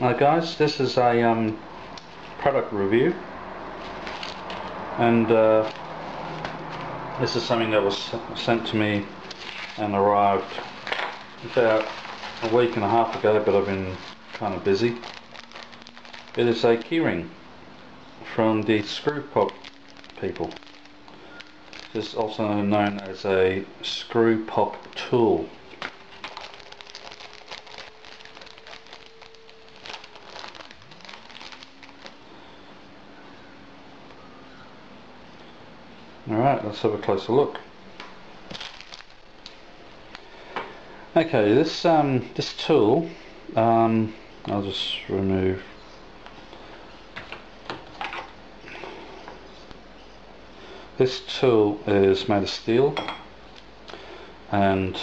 Guys, this is a product review, and this is something that was sent to me and arrived about a week and a half ago, but I've been kind of busy. It is a keyring from the Screwpop people. This is also known as a Screwpop tool. Alright, let's have a closer look. Okay, this tool, I'll just remove. This tool is made of steel and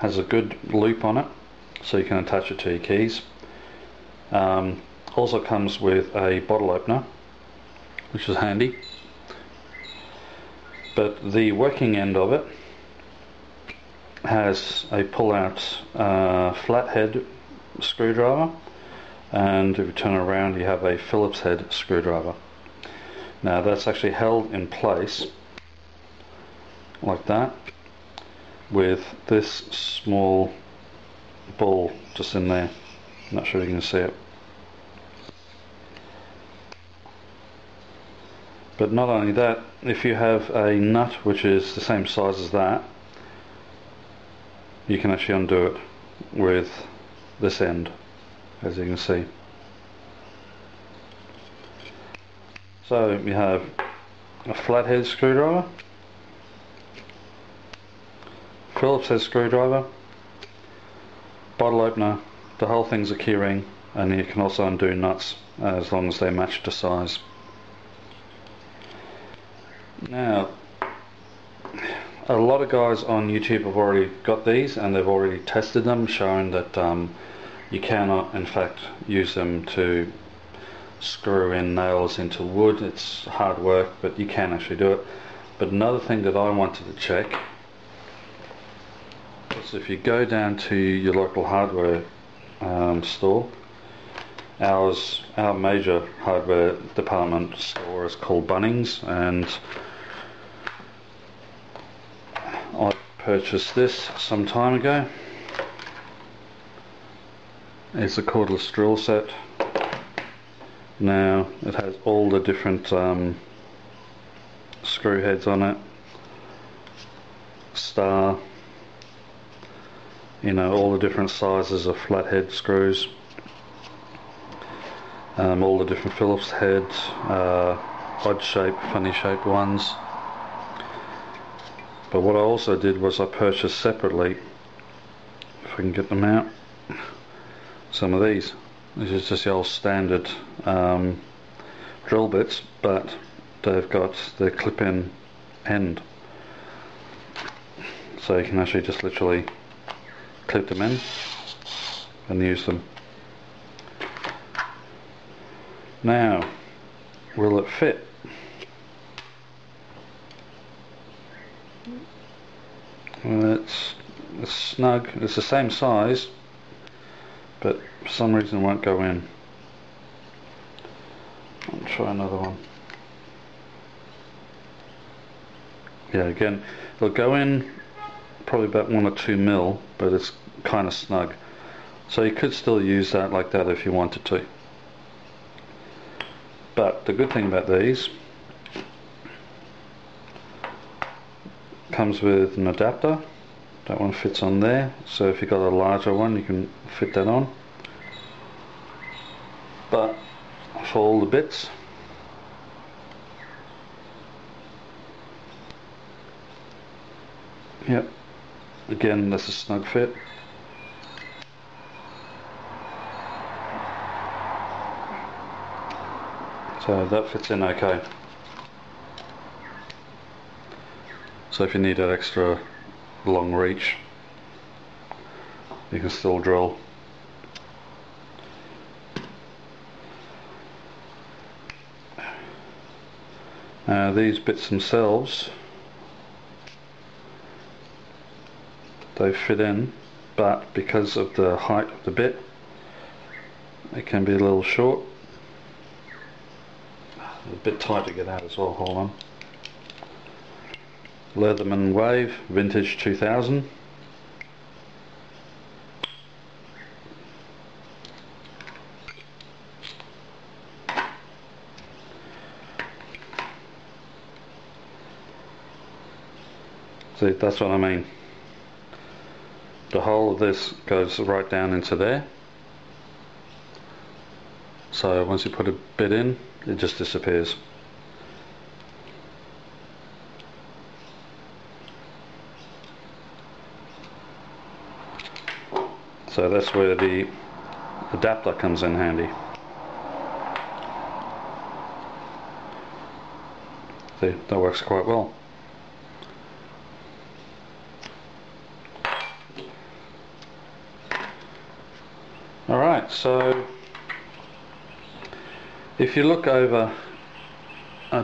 has a good loop on it, so you can attach it to your keys. Also comes with a bottle opener, which is handy. But the working end of it has a pull-out flathead screwdriver, and if you turn around you have a Phillips head screwdriver. Now that's actually held in place like that with this small ball just in there. I'm not sure you can see it. But not only that, if you have a nut which is the same size as that, you can actually undo it with this end, as you can see. So you have a flathead screwdriver, Phillips head screwdriver, bottle opener, the whole thing's a keyring, and you can also undo nuts as long as they match to size. Now, a lot of guys on YouTube have already got these and they've already tested them, showing that you cannot in fact use them to screw in nails into wood. It's hard work, but you can actually do it. But another thing that I wanted to check is if you go down to your local hardware store. Our major hardware department store is called Bunnings, and I purchased this some time ago. It's a cordless drill set. Now it has all the different screw heads on it, star, you know, all the different sizes of flathead screws. All the different Phillips heads, odd shaped, funny shaped ones. But what I also did was I purchased separately, if I can get them out, some of these. This is just the old standard drill bits, but they've got the clip-in end. So you can actually just literally clip them in and use them. Now, will it fit? Well, it's snug. It's the same size, but for some reason it won't go in. I'll try another one. Yeah, again, it'll go in probably about 1 or 2 mil, but it's kind of snug. So you could still use that like that if you wanted to. But the good thing about these, comes with an adapter. That one fits on there, so if you've got a larger one you can fit that on. But for all the bits, yep, again that's a snug fit. So that fits in okay. So if you need an extra long reach, you can still drill. These bits themselves, they fit in, but because of the height of the bit, They can be a little short. A bit tight to get out as well, hold on. Leatherman Wave, vintage 2000. See, that's what I mean. The whole of this goes right down into there. So once you put a bit in, it just disappears. So that's where the adapter comes in handy. See, that works quite well. Alright, so if you look over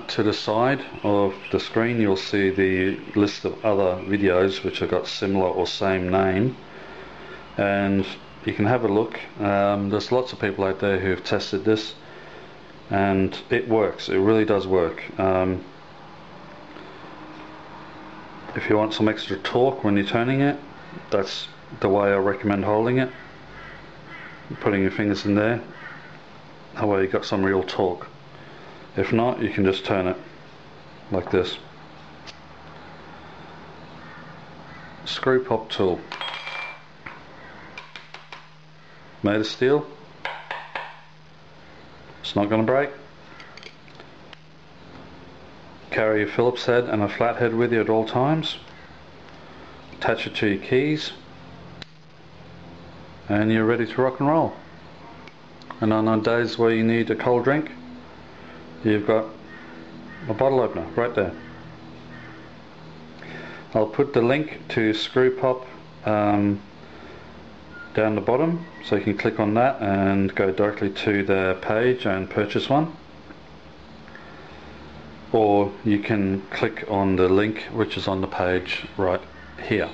to the side of the screen, you'll see the list of other videos which have got similar or same name, and you can have a look. There's lots of people out there who have tested this, and it works. It really does work. If you want some extra torque when you're turning it, that's the way I recommend holding it, putting your fingers in there. That way you got some real torque. If not, you can just turn it like this. Screwpop tool. Made of steel. It's not going to break. Carry your Phillips head and a flathead with you at all times. Attach it to your keys, and you're ready to rock and roll. And on those days where you need a cold drink, you've got a bottle opener right there. I'll put the link to Screwpop down the bottom, so you can click on that and go directly to their page and purchase one. Or you can click on the link which is on the page right here.